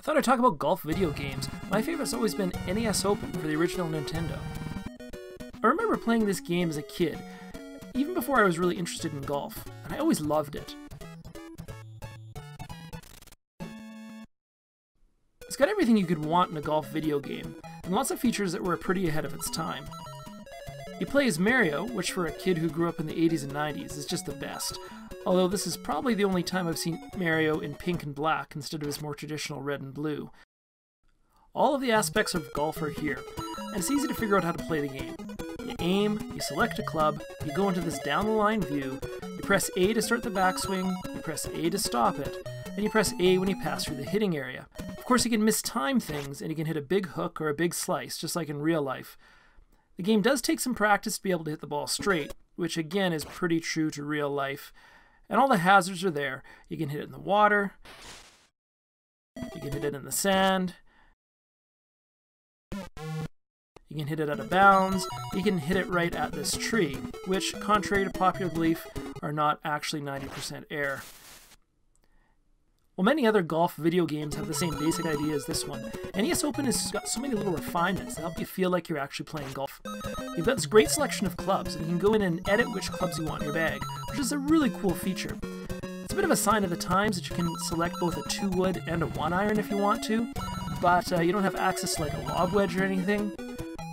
I thought I'd talk about golf video games. My favorite's always been NES Open for the original Nintendo. I remember playing this game as a kid, even before I was really interested in golf, and I always loved it. It's got everything you could want in a golf video game, and lots of features that were pretty ahead of its time. You play as Mario, which for a kid who grew up in the 80s and 90s is just the best, although this is probably the only time I've seen Mario in pink and black instead of his more traditional red and blue. All of the aspects of golf are here, and it's easy to figure out how to play the game. You aim, you select a club, you go into this down-the-line view, you press A to start the backswing, you press A to stop it, and you press A when you pass through the hitting area. Of course you can mistime things, and you can hit a big hook or a big slice, just like in real life. The game does take some practice to be able to hit the ball straight, which again is pretty true to real life, and all the hazards are there. You can hit it in the water, you can hit it in the sand, you can hit it out of bounds, you can hit it right at this tree, which, contrary to popular belief, are not actually 90% air. While many other golf video games have the same basic idea as this one, NES Open has got so many little refinements that help you feel like you're actually playing golf. You've got this great selection of clubs, and you can go in and edit which clubs you want in your bag, which is a really cool feature. It's a bit of a sign of the times that you can select both a 2-wood and a 1-iron if you want to, but you don't have access to like a lob wedge or anything.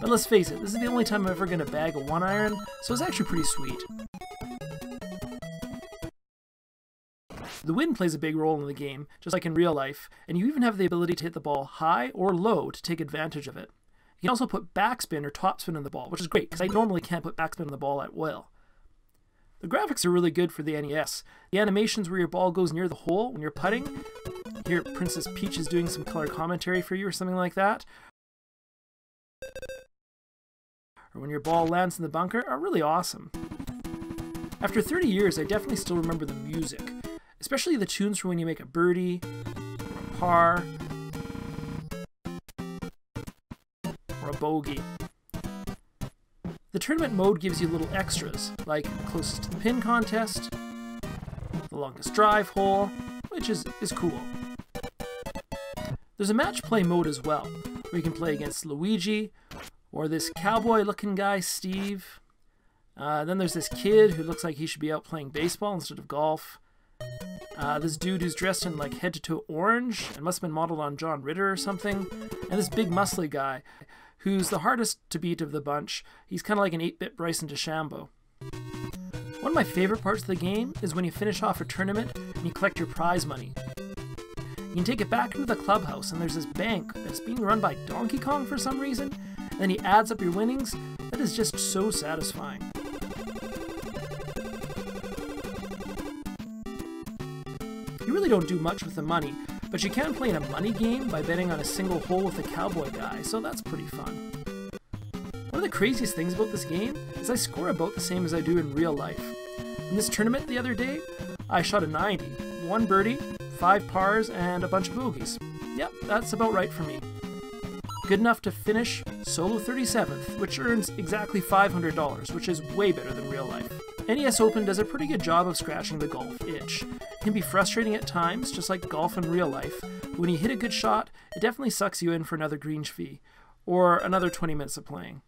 But let's face it, this is the only time I'm ever going to bag a 1-iron, so it's actually pretty sweet. The wind plays a big role in the game, just like in real life, and you even have the ability to hit the ball high or low to take advantage of it. You can also put backspin or topspin on the ball, which is great, because I normally can't put backspin on the ball at will. The graphics are really good for the NES. The animations where your ball goes near the hole when you're putting, here Princess Peach is doing some color commentary for you or something like that, or when your ball lands in the bunker, are really awesome. After 30 years, I definitely still remember the music. Especially the tunes for when you make a birdie, or a par, or a bogey. The tournament mode gives you little extras, like closest to the pin contest, the longest drive hole, which is cool. There's a match play mode as well, where you can play against Luigi, or this cowboy-looking guy, Steve. Then there's this kid who looks like he should be out playing baseball instead of golf. This dude who's dressed in like head-to-toe orange and must have been modeled on John Ritter or something, and this big muscly guy who's the hardest to beat of the bunch. He's kind of like an 8-bit Bryson DeChambeau. One of my favorite parts of the game is when you finish off a tournament and you collect your prize money. You can take it back into the clubhouse, and there's this bank that's being run by Donkey Kong for some reason, and then he adds up your winnings. That is just so satisfying. You really don't do much with the money, but you can play in a money game by betting on a single hole with a cowboy guy, so that's pretty fun. One of the craziest things about this game is I score about the same as I do in real life. In this tournament the other day, I shot a 90, 1 birdie, 5 pars, and a bunch of bogeys. Yep, that's about right for me. Good enough to finish solo 37th, which earns exactly $500, which is way better than real life. NES Open does a pretty good job of scratching the golf itch. It can be frustrating at times, just like golf in real life. When you hit a good shot, it definitely sucks you in for another green fee, or another 20 minutes of playing.